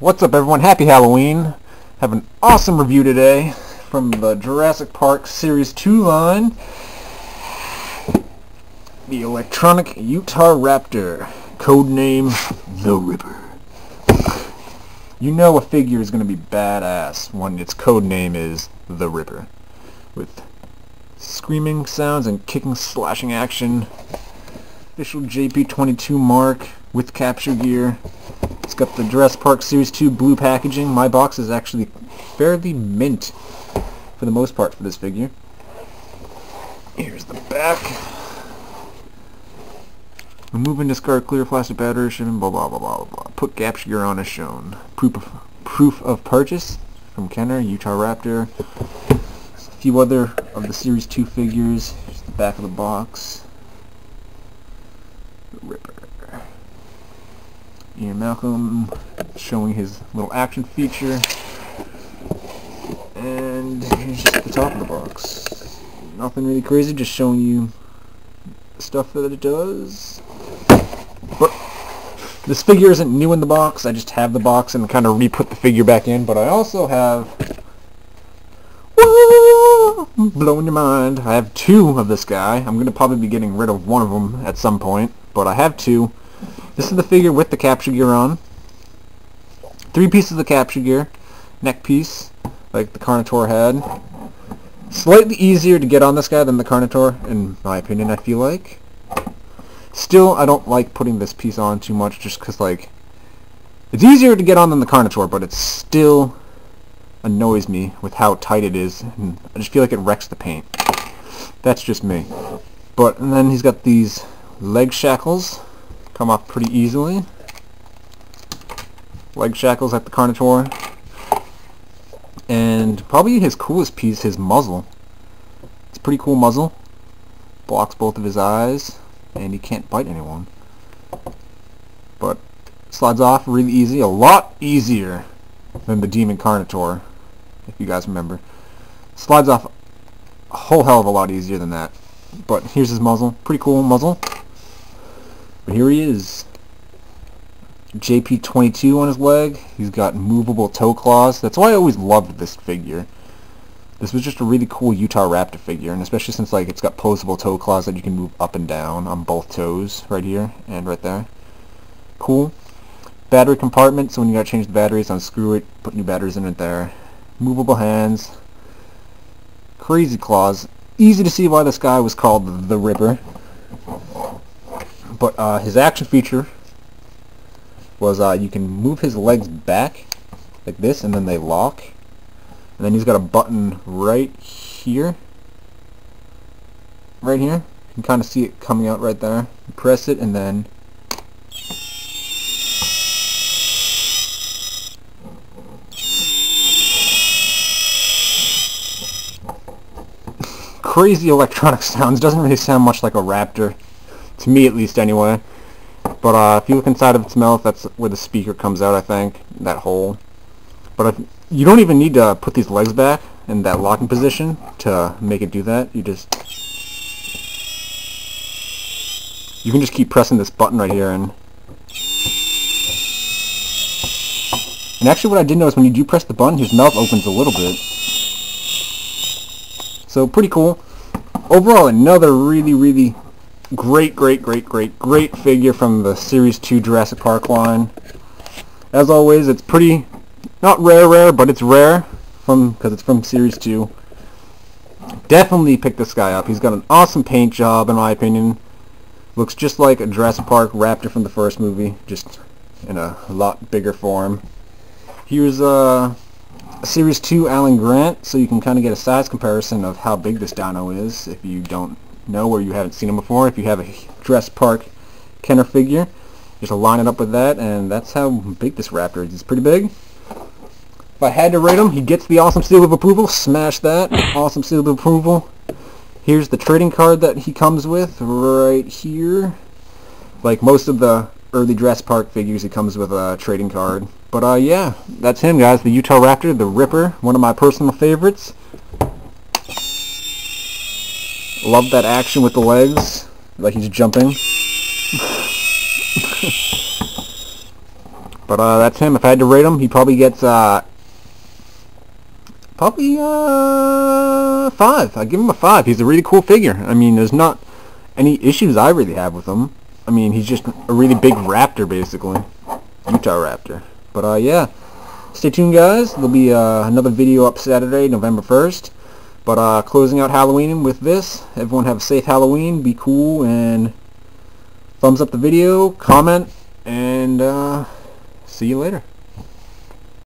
What's up, everyone? Happy Halloween. Have an awesome review today from the Jurassic Park Series 2 line. The electronic Utahraptor, codename The Ripper. You know a figure is going to be badass when its codename is The Ripper. With screaming sounds and kicking, slashing action. Official JP22 mark with capture gear. It's got the Jurassic Park Series 2 blue packaging. My box is actually fairly mint for the most part for this figure. Here's the back. Remove and discard clear plastic battery, shipping, blah, blah, blah, blah, blah. Put capture gear on as shown. Proof of purchase from Kenner, Utahraptor. A few other of the Series 2 figures. Here's the back of the box. The Ripper. Ian Malcolm showing his little action feature, and here's just the top of the box. Nothing really crazy, just showing you stuff that it does. But this figure isn't new in the box. I just have the box and kind of re-put the figure back in. But I also have, whoa, blowing your mind, I have two of this guy. I'm gonna probably be getting rid of one of them at some point, but I have two. This is the figure with the capture gear on. Three pieces of the capture gear. Neck piece, like the Carnotaur had. Slightly easier to get on this guy than the Carnotaur, in my opinion, I feel like. Still, I don't like putting this piece on too much, just because, like, it's easier to get on than the Carnotaur, but it still annoys me with how tight it is. And I just feel like it wrecks the paint. That's just me. But, and then he's got these leg shackles. Come off pretty easily. Leg shackles at the Carnotaur. And probably his coolest piece, his muzzle. It's a pretty cool muzzle. Blocks both of his eyes, and he can't bite anyone. But slides off really easy. A lot easier than the Demon Carnotaur, if you guys remember. Slides off a whole hell of a lot easier than that. But here's his muzzle. Pretty cool muzzle. But here he is, JP22 on his leg. He's got movable toe claws. That's why I always loved this figure. This was just a really cool Utahraptor figure, and especially since, like, it's got posable toe claws that you can move up and down on both toes, right here and right there. Cool. Battery compartment, so when you gotta change the batteries, unscrew it, put new batteries in it there. Movable hands. Crazy claws. Easy to see why this guy was called The Ripper. But his action feature was you can move his legs back like this, and then they lock. And then he's got a button right here. Right here. You can kind of see it coming out right there. You press it, and then crazy electronic sounds. Doesn't really sound much like a raptor. To me, at least, anyway. But if you look inside of its mouth, that's where the speaker comes out, I think. That hole. But you don't even need to put these legs back in that locking position to make it do that. You just, you can just keep pressing this button right here. And actually, what I did notice, when you do press the button, his mouth opens a little bit. So, pretty cool. Overall, another really, really great figure from the Series 2 Jurassic Park line. As always, it's pretty, not rare, but it's rare because it's from Series 2. Definitely pick this guy up. He's got an awesome paint job, in my opinion. Looks just like a Jurassic Park raptor from the first movie, just in a lot bigger form. Here's a Series 2 Alan Grant, so you can kind of get a size comparison of how big this dino is if you don't know, or you haven't seen him before. If you have a Jurassic Park Kenner figure, just line it up with that, and that's how big this raptor is. It's pretty big. If I had to rate him, he gets the awesome seal of approval. Smash that. Awesome seal of approval. Here's the trading card that he comes with right here. Like most of the early Jurassic Park figures, he comes with a trading card. But yeah, that's him, guys. The Utahraptor, The Ripper, one of my personal favorites. Love that action with the legs, like he's jumping. But that's him. If I had to rate him, he probably gets probably 5. I'd give him a 5. He's a really cool figure. I mean, there's not any issues I really have with him. I mean, he's just a really big raptor, basically. Utahraptor. But yeah, stay tuned, guys. There'll be another video up Saturday, November 1st. But closing out Halloween with this. Everyone have a safe Halloween. Be cool, and thumbs up the video, comment, and see you later.